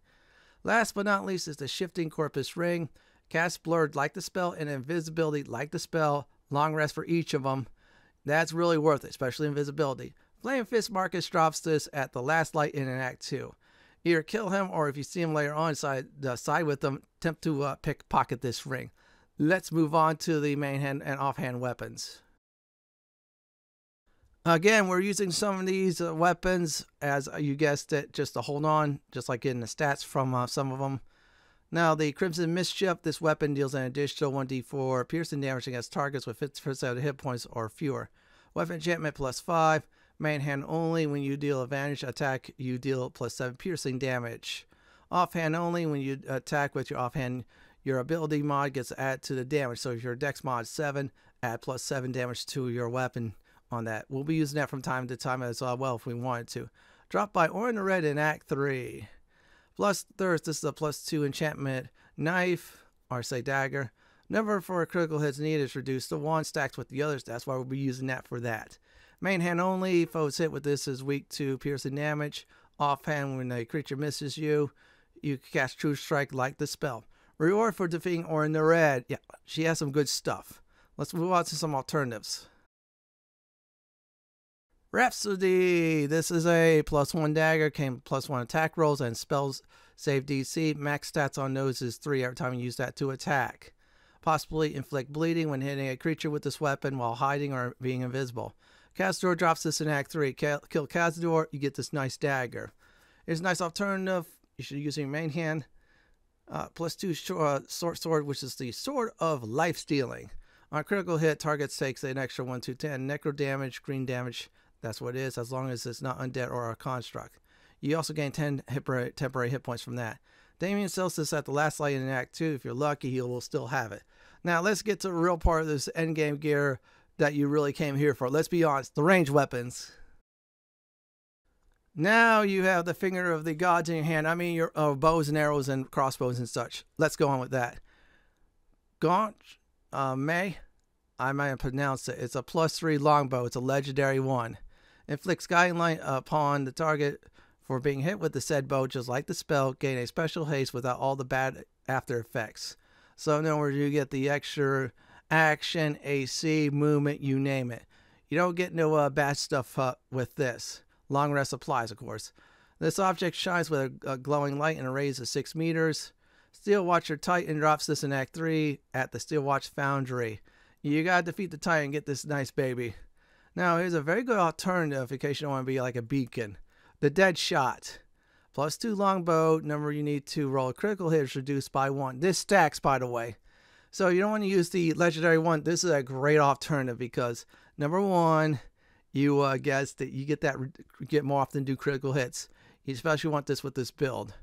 Last but not least is the Shifting Corpus Ring. Cast Blurred like the spell and Invisibility like the spell. Long rest for each of them. That's really worth it, especially Invisibility. Flame Fist Marcus drops this at the Last Light in Act two. Either kill him or if you see him later on, side, uh, side with them, attempt to uh, pickpocket this ring. Let's move on to the main hand and offhand weapons. Again, we're using some of these uh, weapons, as you guessed it, just to hold on, just like in the stats from uh, some of them. Now, the Crimson Mischief, this weapon deals an additional one d four piercing damage against targets with fifty percent of hit points or fewer. Weapon enchantment plus five. Main hand only, when you deal advantage attack, you deal plus seven piercing damage. Offhand only, when you attack with your offhand, your ability mod gets added to the damage. So if your dex mod is seven, add plus seven damage to your weapon on that. We'll be using that from time to time as well if we wanted to. Dropped by Orin the Red in Act three. Plus Thirst, this is a plus two enchantment knife, or say dagger. Number for critical hits needed is reduced to one, stacks with the others. That's why we'll be using that for that. Main hand only, foes hit with this is weak to piercing damage. Offhand, when a creature misses you, you can cast True Strike like the spell. Reward for defeating Orin the Red. Yeah, she has some good stuff. Let's move on to some alternatives. Rhapsody. This is a plus one dagger, came plus one attack rolls and spells save D C. Max stats on those is three every time you use that to attack. Possibly inflict bleeding when hitting a creature with this weapon while hiding or being invisible. Cazador drops this in Act three. Kill Cazador, you get this nice dagger. It's a nice alternative. You should use your main hand. Uh, plus two uh, sword, sword, which is the Sword of Life Stealing. On critical hit, targets takes an extra one to ten. Necro damage, green damage, that's what it is, as long as it's not undead or a construct. You also gain ten hit, temporary hit points from that. Damien sells this at the Last Light in Act two. If you're lucky, he will still have it. Now, let's get to the real part of this endgame gear that you really came here for. Let's be honest, the ranged weapons. Now you have the finger of the gods in your hand. I mean, your uh, bows and arrows and crossbows and such. Let's go on with that. Gaunt uh, May, I might have pronounced it. It's a plus three longbow. It's a legendary one. Inflict guiding light upon the target for being hit with the said bow, just like the spell. Gain a special haste without all the bad after effects. So in other words, you get the extra action, A C, movement, you name it. You don't get no uh, bad stuff uh, with this. Long rest applies, of course. This object shines with a, a glowing light and a radius of six meters. Steel Watcher Titan drops this in Act three at the Steel Watch Foundry. You gotta defeat the Titan and get this nice baby. Now, here's a very good alternative in case you don't want to be like a beacon. The Deadshot. Plus two longbow, number you need to roll a critical hit is reduced by one. This stacks, by the way. So you don't want to use the legendary one. This is a great alternative because, number one, you uh, guessed that you get that get more often do critical hits. You especially want this with this build.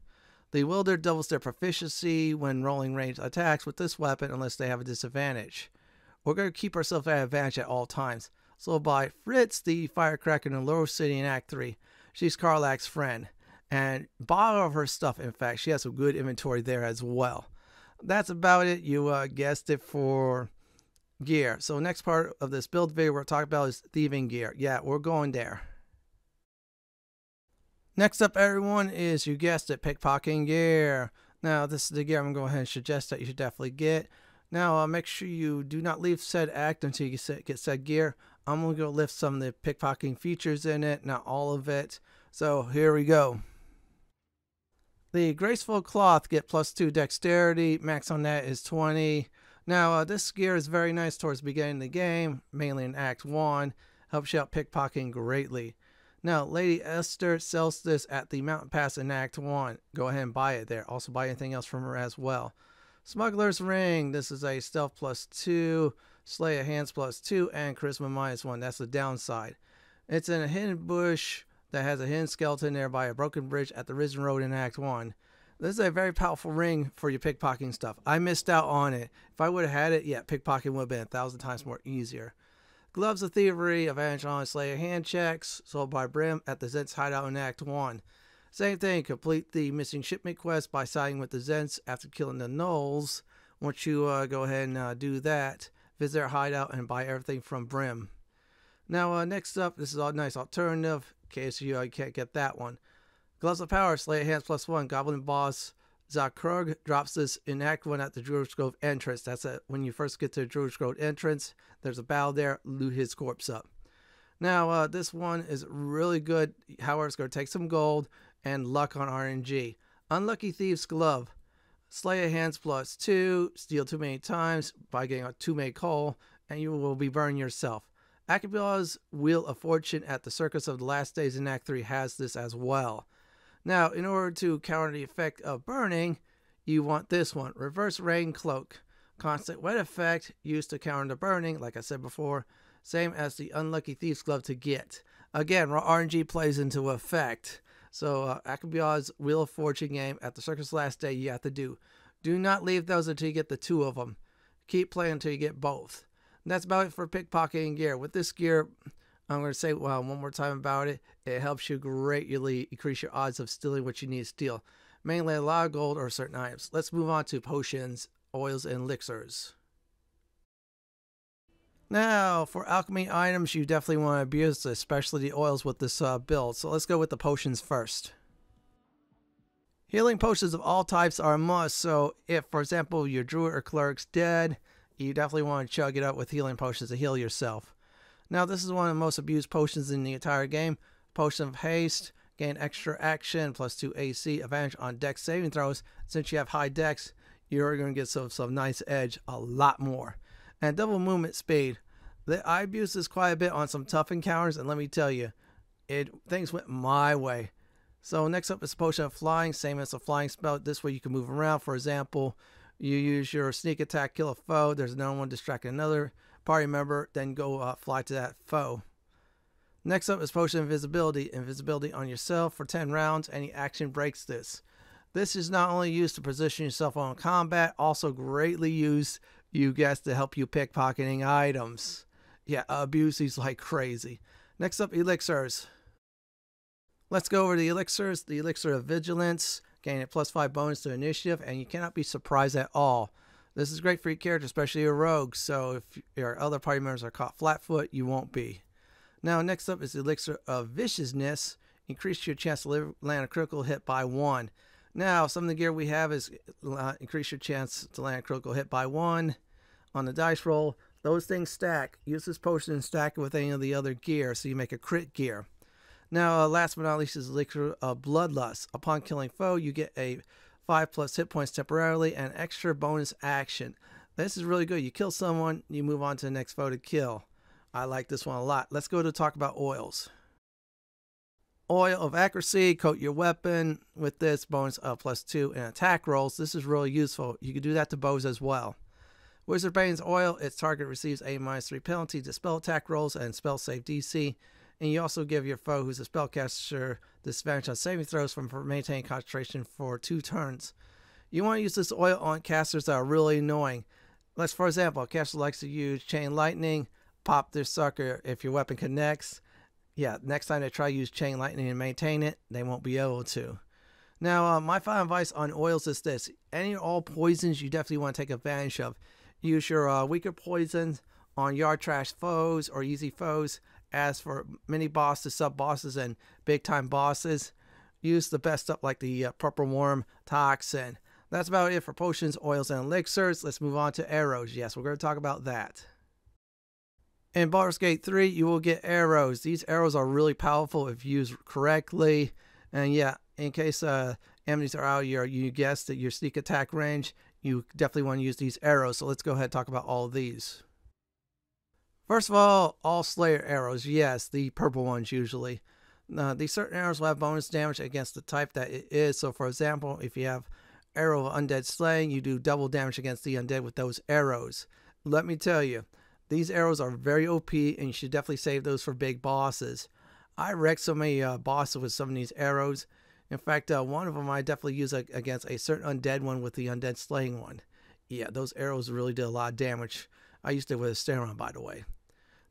The wielder doubles their proficiency when rolling ranged attacks with this weapon unless they have a disadvantage. We're going to keep ourselves at advantage at all times. So by Fritz, the firecracker in the Lower City in Act three. She's Karlak's friend. And bottle of her stuff, in fact. She has some good inventory there as well. That's about it. You uh, guessed it for gear. So next part of this build video we're talking about is thieving gear. Yeah, we're going there. Next up, everyone, is, you guessed it, pickpocketing gear. Now, this is the gear I'm going to go ahead and suggest that you should definitely get. Now, uh, make sure you do not leave said act until you get said gear. I'm going to go lift some of the pickpocketing features in it, not all of it. So here we go. The Graceful Cloth, get plus two dexterity. Max on that is twenty. Now, uh, this gear is very nice towards the beginning of the game, mainly in Act one. Helps you out pickpocketing greatly. Now, Lady Esther sells this at the Mountain Pass in Act one. Go ahead and buy it there. Also buy anything else from her as well. Smuggler's Ring, this is a stealth plus two, slay of hands plus two, and charisma minus one. That's the downside. It's in a hidden bush that has a hidden skeleton there by a broken bridge at the Risen Road in Act one. This is a very powerful ring for your pickpocketing stuff. I missed out on it. If I would have had it, yeah, pickpocketing would have been a thousand times more easier. Gloves of Thievery, Evasion, Slayer hand checks, sold by Brim at the Zhents Hideout in Act one. Same thing, complete the missing shipment quest by siding with the Zhents after killing the Gnolls. Once you uh, go ahead and uh, do that, visit our hideout and buy everything from Brim. Now, uh, next up, this is a nice alternative, in case you uh, can't get that one. Gloves of Power, Slayer Hands plus one, Goblin Boss Zakrug drops this in Act one at the Druid's Grove entrance. That's a, when you first get to the Druid's Grove entrance, there's a battle there, loot his corpse up. Now, uh, this one is really good, however, it's going to take some gold and luck on R N G. Unlucky Thieves Glove, Slayer Hands plus two, steal too many times by getting a too many coal, and you will be burning yourself. Acabella's Wheel of Fortune at the Circus of the Last Days in Act three has this as well. Now, in order to counter the effect of burning, you want this one. Reverse Rain Cloak. Constant wet effect used to counter the burning, like I said before. Same as the Unlucky Thief's Glove to get. Again, R N G plays into effect. So, uh, Acabella's Wheel of Fortune game at the Circus Last Day you have to do. Do not leave those until you get the two of them. Keep playing until you get both. And that's about it for pickpocketing gear. With this gear, I'm going to say well, one more time about it. It helps you greatly increase your odds of stealing what you need to steal. Mainly a lot of gold or certain items. Let's move on to potions, oils, and elixirs. Now, for alchemy items, you definitely want to abuse, especially the oils with this uh, build. So let's go with the potions first. Healing potions of all types are a must. So if, for example, your druid or cleric's dead, you definitely want to chug it up with healing potions to heal yourself. Now, this is one of the most abused potions in the entire game. Potion of Haste, gain extra action, plus two A C, advantage on dex saving throws. Since you have high dex, you're going to get some, some nice edge, a lot more. And double movement speed. The, I abused this quite a bit on some tough encounters, and let me tell you, it things went my way. So next up is Potion of Flying, same as a flying spell. This way you can move around. For example, you use your sneak attack, kill a foe, there's no one distracting another party member, then go uh, fly to that foe. Next up is Potion of Invisibility. Invisibility on yourself for ten rounds. Any action breaks this. This is not only used to position yourself on combat, also greatly used, you guessed, to help you pickpocketing items. Yeah, abuse these like crazy. Next up, elixirs. Let's go over the elixirs. The elixir of vigilance, gain a plus five bonus to initiative, and you cannot be surprised at all. This is great for your character, especially your rogue, so if your other party members are caught flat-foot, you won't be. Now, next up is the Elixir of Viciousness. Increase your chance to land a critical hit by one. Now, some of the gear we have is uh, increase your chance to land a critical hit by one on the dice roll. Those things stack. Use this potion and stack it with any of the other gear, so you make a crit gear. Now, uh, last but not least is Elixir of Bloodlust. Upon killing foe, you get a five plus hit points temporarily, and extra bonus action. This is really good. You kill someone, you move on to the next foe to kill. I like this one a lot. Let's go to talk about oils. Oil of Accuracy, coat your weapon with this, bonus of plus two in attack rolls. This is really useful. You can do that to bows as well. Wizard Bane's Oil, its target receives a minus three penalty to spell attack rolls and spell save D C. And you also give your foe, who's a spellcaster, disadvantage on saving throws from maintaining concentration for two turns. You want to use this oil on casters that are really annoying. Let's, for example, a caster likes to use Chain Lightning. Pop this sucker if your weapon connects. Yeah, next time they try to use Chain Lightning and maintain it, they won't be able to. Now, uh, my final advice on oils is this. Any or all poisons you definitely want to take advantage of. Use your uh, weaker poisons on yard trash foes or easy foes. As for mini bosses, sub bosses, and big time bosses, use the best stuff like the uh, purple worm toxin. That's about it for potions, oils, and elixirs. Let's move on to arrows. Yes, we're going to talk about that. In Baldur's Gate three, you will get arrows. These arrows are really powerful if used correctly. And yeah, in case uh, enemies are out, you, you guessed that your sneak attack range, you definitely want to use these arrows. So let's go ahead and talk about all of these. First of all, all Slayer arrows, yes, the purple ones usually. Uh, these certain arrows will have bonus damage against the type that it is. So for example, if you have Arrow of Undead Slaying, you do double damage against the undead with those arrows. Let me tell you, these arrows are very O P, and you should definitely save those for big bosses. I wrecked so many uh, bosses with some of these arrows. In fact, uh, one of them I definitely use a, against a certain undead one with the undead slaying one. Yeah, those arrows really did a lot of damage. I used it with Astarion, by the way.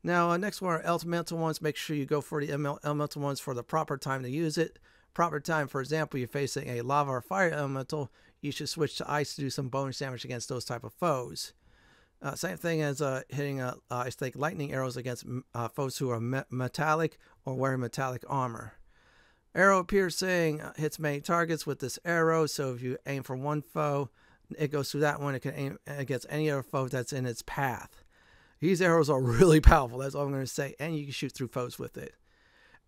Now, uh, next one are elemental ones. Make sure you go for the elemental ones for the proper time to use it. Proper time, for example, you're facing a lava or fire elemental, you should switch to ice to do some bonus damage against those type of foes. Uh, same thing as uh, hitting, uh, uh, I think, lightning arrows against uh, foes who are me metallic or wearing metallic armor. Arrow piercing uh, hits many targets with this arrow, so if you aim for one foe, it goes through that one. It can aim against any other foe that's in its path. These arrows are really powerful, that's all I'm going to say, and you can shoot through foes with it.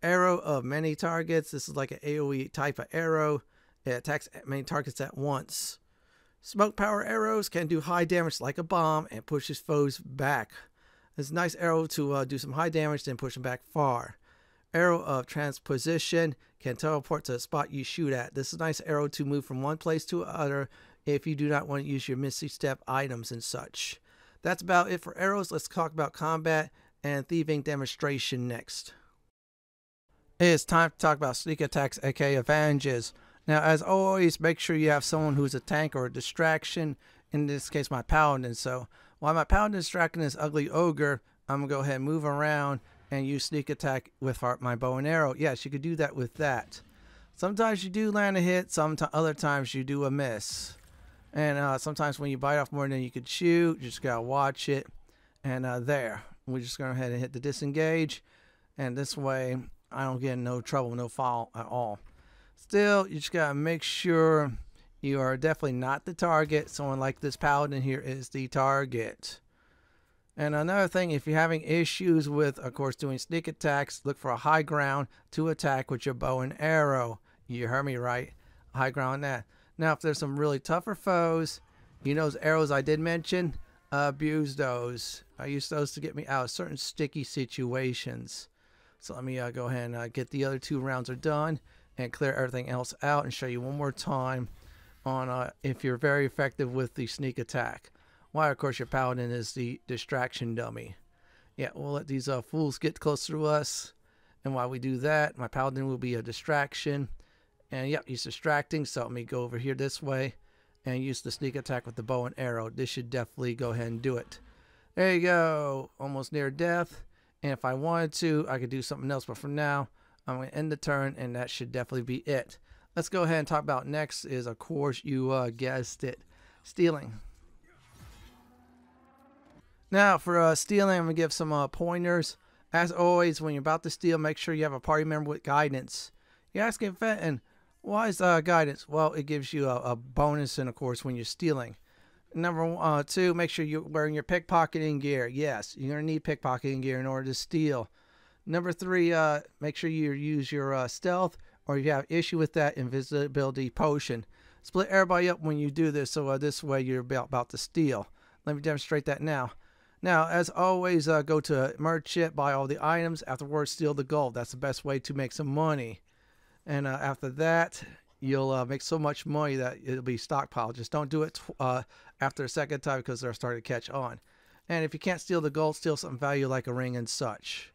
Arrow of many targets. This is like an AoE type of arrow. It attacks many targets at once. Smoke power arrows can do high damage like a bomb and pushes foes back. It's a nice arrow to uh, do some high damage then push them back far. Arrow of transposition can teleport to a spot you shoot at. This is a nice arrow to move from one place to another if you do not want to use your Misty Step items and such. That's about it for arrows. Let's talk about combat and thieving demonstration next. It is time to talk about sneak attacks, aka advantages. Now, as always, make sure you have someone who's a tank or a distraction. In this case, my paladin. So, while my paladin is distracting this ugly ogre, I'm going to go ahead and move around and use sneak attack with my bow and arrow. Yes, you could do that with that. Sometimes you do land a hit. Some other times you do a miss. And uh, sometimes when you bite off more than you could shoot, you just got to watch it. And uh, there. We're just going to go ahead and hit the disengage. And this way, I don't get in no trouble, no foul at all. Still, you just gotta make sure you are definitely not the target. Someone like this paladin here is the target. And another thing, if you're having issues with, of course, doing sneak attacks, look for a high ground to attack with your bow and arrow. You heard me right. High ground that. Now, if there's some really tougher foes, you know those arrows I did mention? Abuse those. I use those to get me out of certain sticky situations. So let me uh, go ahead and uh, get the other two rounds are done. And clear everything else out and show you one more time on uh, if you're very effective with the sneak attack. Why, of course, your paladin is the distraction dummy. Yeah, we'll let these uh, fools get closer to us, and while we do that, my paladin will be a distraction. And yep, he's distracting, so let me go over here this way and use the sneak attack with the bow and arrow. This should definitely go ahead and do it. There you go, almost near death. And if I wanted to, I could do something else, but for now I'm going to end the turn, and that should definitely be it. Let's go ahead and talk about next is, of course, you uh, guessed it, stealing. Now, for uh, stealing, I'm going to give some uh, pointers. As always, when you're about to steal, make sure you have a party member with guidance. You're asking Fenton, why is uh, guidance? Well, it gives you a, a bonus, and of course, when you're stealing. Number uh, two, make sure you're wearing your pickpocketing gear. Yes, you're going to need pickpocketing gear in order to steal. Number three, uh, make sure you use your uh, stealth, or if you have issue with that, invisibility potion. Split everybody up when you do this, so uh, this way you're about to steal. Let me demonstrate that now. Now, as always, uh, go to merchant, buy all the items. Afterwards, steal the gold. That's the best way to make some money. And uh, after that, you'll uh, make so much money that it'll be stockpiled. Just don't do it uh, after a second time because they're starting to catch on. And if you can't steal the gold, steal some value like a ring and such.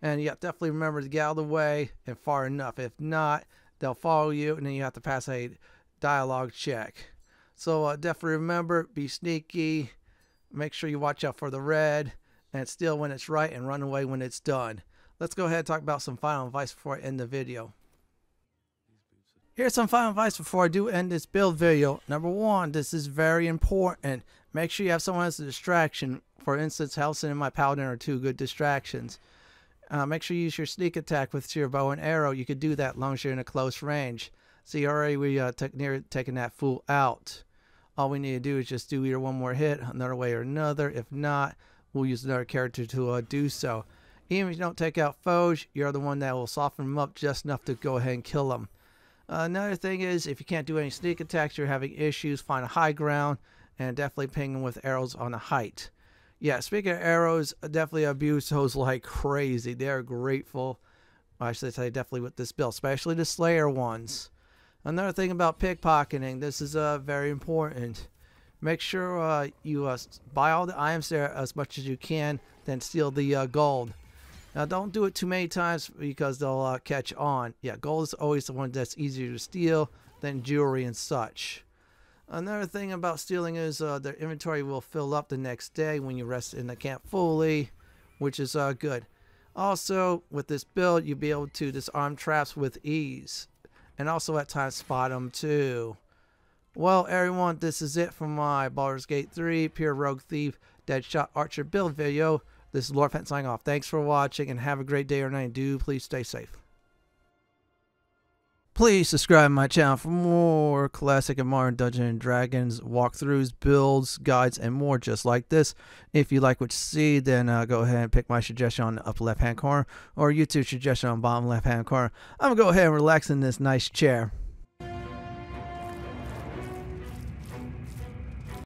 And yeah, definitely remember to get out of the way and far enough. If not, they'll follow you, and then you have to pass a dialogue check. So uh, definitely remember, be sneaky. Make sure you watch out for the red, and steal when it's right, and run away when it's done. Let's go ahead and talk about some final advice before I end the video. Here's some final advice before I do end this build video. Number one, this is very important. Make sure you have someone as a distraction. For instance, Halcyon and my paladin are two good distractions. Uh, make sure you use your sneak attack with your bow and arrow. You could do that as long as you're in a close range. See, already we uh, took near taking that fool out. All we need to do is just do either one more hit, another way or another. If not, we'll use another character to uh, do so. Even if you don't take out foes, you're the one that will soften them up just enough to go ahead and kill them. Uh, another thing is, if you can't do any sneak attacks, you're having issues, find a high ground, and definitely ping them with arrows on a height. Yeah, speaking of arrows, definitely abuse those like crazy. They're grateful. I should say definitely with this build, especially the Slayer ones. Another thing about pickpocketing, this is uh, very important. Make sure uh, you uh, buy all the items there as much as you can, then steal the uh, gold. Now, don't do it too many times because they'll uh, catch on. Yeah, gold is always the one that's easier to steal than jewelry and such. Another thing about stealing is uh, their inventory will fill up the next day when you rest in the camp fully, which is uh, good. Also, with this build, you'll be able to disarm traps with ease. And also at times spot them too. Well, everyone, this is it for my Baldur's Gate three Pure Rogue Thief Deadshot Archer build video. This is Laura Fett signing off. Thanks for watching and have a great day or night. Do please stay safe. Please subscribe to my channel for more classic and modern Dungeons and Dragons walkthroughs, builds, guides, and more just like this. If you like what you see, then uh, go ahead and pick my suggestion on the upper left hand corner or YouTube suggestion on the bottom left hand corner. I'm going to go ahead and relax in this nice chair.